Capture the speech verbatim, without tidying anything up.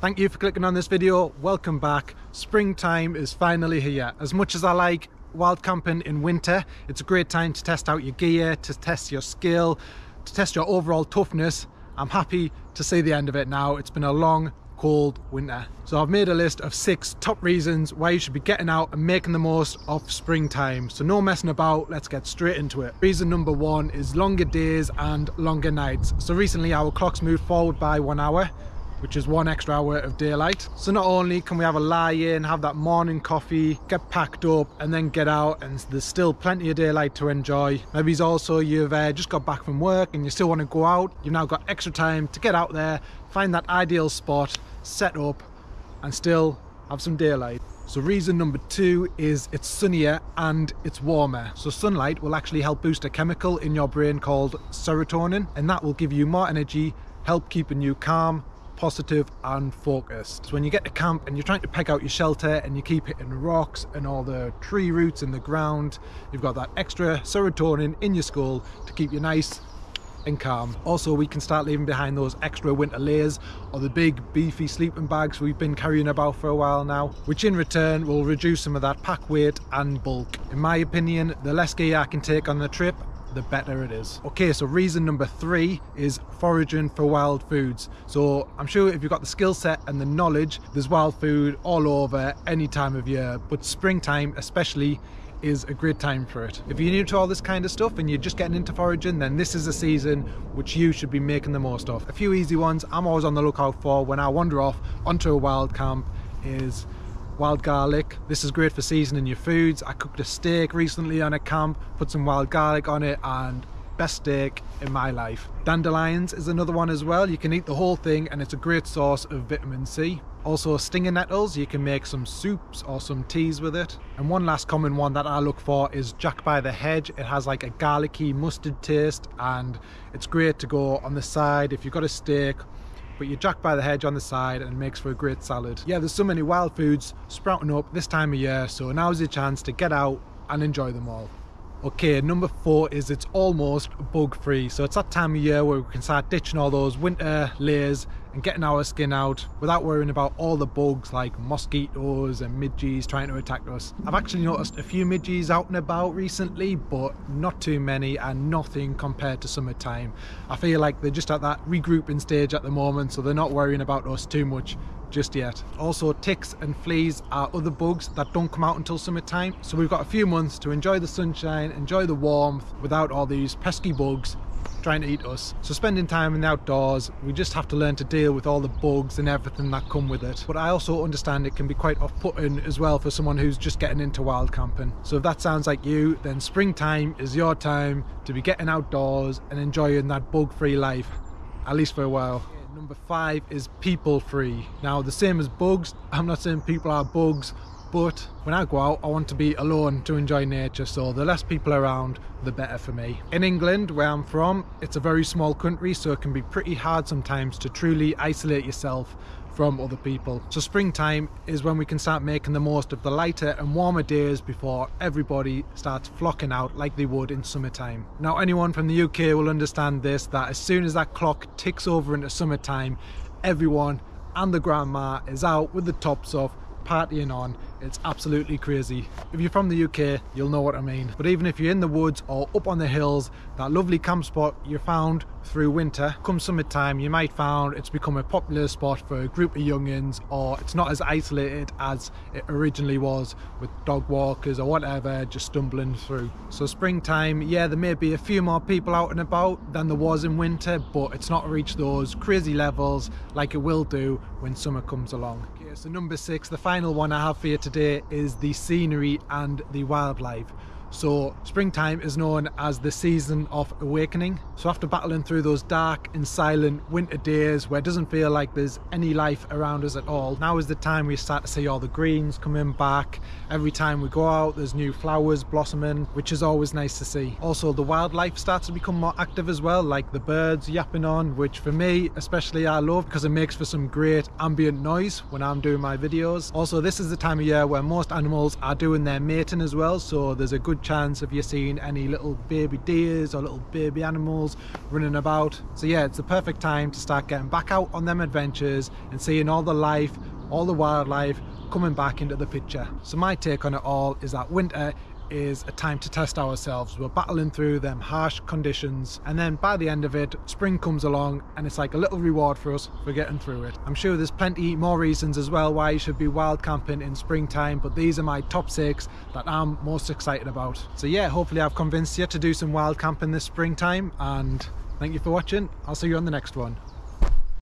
Thank you for clicking on this video. Welcome back. Springtime is finally here. As much as I like wild camping in winter, it's a great time to test out your gear, to test your skill, to test your overall toughness. I'm happy to see the end of it now. It's been a long, cold winter. So I've made a list of six top reasons why you should be getting out and making the most of springtime. So no messing about, let's get straight into it. Reason number one is longer days and longer nights. So recently our clocks moved forward by one hour, which is one extra hour of daylight. So not only can we have a lie in, have that morning coffee, get packed up and then get out, and there's still plenty of daylight to enjoy. Maybe it's also you've uh, just got back from work and you still want to go out. You've now got extra time to get out there, find that ideal spot, set up and still have some daylight. So reason number two is it's sunnier and it's warmer. So sunlight will actually help boost a chemical in your brain called serotonin, and that will give you more energy, help keeping you calm, positive and focused. So when you get to camp and you're trying to peg out your shelter and you keep hitting rocks and all the tree roots in the ground, you've got that extra serotonin in your skull to keep you nice and calm. Also, we can start leaving behind those extra winter layers or the big beefy sleeping bags we've been carrying about for a while now, which in return will reduce some of that pack weight and bulk. In my opinion, the less gear I can take on the trip, the better it is. Okay, so reason number three is foraging for wild foods. So I'm sure if you've got the skill set and the knowledge, there's wild food all over any time of year, but springtime especially is a great time for it. If you're new to all this kind of stuff and you're just getting into foraging, then this is a season which you should be making the most of. A few easy ones I'm always on the lookout for when I wander off onto a wild camp is wild garlic. This is great for seasoning your foods. I cooked a steak recently on a camp, put some wild garlic on it, and best steak in my life. Dandelions is another one as well. You can eat the whole thing and it's a great source of vitamin C. Also stinger nettles, you can make some soups or some teas with it. And one last common one that I look for is jack by the hedge. It has like a garlicky mustard taste and it's great to go on the side if you've got a steak, but you jack by the hedge on the side and it makes for a great salad. Yeah, there's so many wild foods sprouting up this time of year, so now's your chance to get out and enjoy them all. Okay, number four is it's almost bug free. So it's that time of year where we can start ditching all those winter layers and getting our skin out without worrying about all the bugs like mosquitoes and midges trying to attack us. I've actually noticed a few midges out and about recently, but not too many and nothing compared to summertime. I feel like they're just at that regrouping stage at the moment, so they're not worrying about us too much just yet. Also, ticks and fleas are other bugs that don't come out until summertime, so we've got a few months to enjoy the sunshine, enjoy the warmth without all these pesky bugs trying to eat us. So spending time in the outdoors, we just have to learn to deal with all the bugs and everything that come with it. But I also understand it can be quite off-putting as well for someone who's just getting into wild camping. So if that sounds like you, then springtime is your time to be getting outdoors and enjoying that bug-free life, at least for a while. Number five is people free. Now, the same as bugs, I'm not saying people are bugs, but when I go out I want to be alone to enjoy nature, so the less people around the better for me. In England, where I'm from, it's a very small country, so it can be pretty hard sometimes to truly isolate yourself from other people. So springtime is when we can start making the most of the lighter and warmer days before everybody starts flocking out like they would in summertime. Now, anyone from the U K will understand this, that as soon as that clock ticks over into summertime, everyone and the grandma is out with the tops off, partying on. It's absolutely crazy. If you're from the U K, you'll know what I mean. But even if you're in the woods or up on the hills, that lovely camp spot you found through winter, come summertime you might find it's become a popular spot for a group of youngins, or it's not as isolated as it originally was with dog walkers or whatever just stumbling through. So springtime, yeah, there may be a few more people out and about than there was in winter, but it's not reached those crazy levels like it will do when summer comes along. Okay, so number six, the final one I have for you today is the scenery and the wildlife. So springtime is known as the season of awakening. So after battling through those dark and silent winter days where it doesn't feel like there's any life around us at all, now is the time we start to see all the greens coming back. Every time we go out there's new flowers blossoming, which is always nice to see. Also, the wildlife starts to become more active as well, like the birds yapping on, which for me especially I love because it makes for some great ambient noise when I'm doing my videos. Also, this is the time of year where most animals are doing their mating as well, so there's a good good chance of you seeing any little baby deers or little baby animals running about. So yeah, it's the perfect time to start getting back out on them adventures and seeing all the life, all the wildlife coming back into the picture. So my take on it all is that winter is a time to test ourselves. We're battling through them harsh conditions, and then by the end of it, spring comes along and it's like a little reward for us for getting through it. I'm sure there's plenty more reasons as well why you should be wild camping in springtime, but these are my top six that I'm most excited about. So yeah, hopefully I've convinced you to do some wild camping this springtime, and thank you for watching. I'll see you on the next one.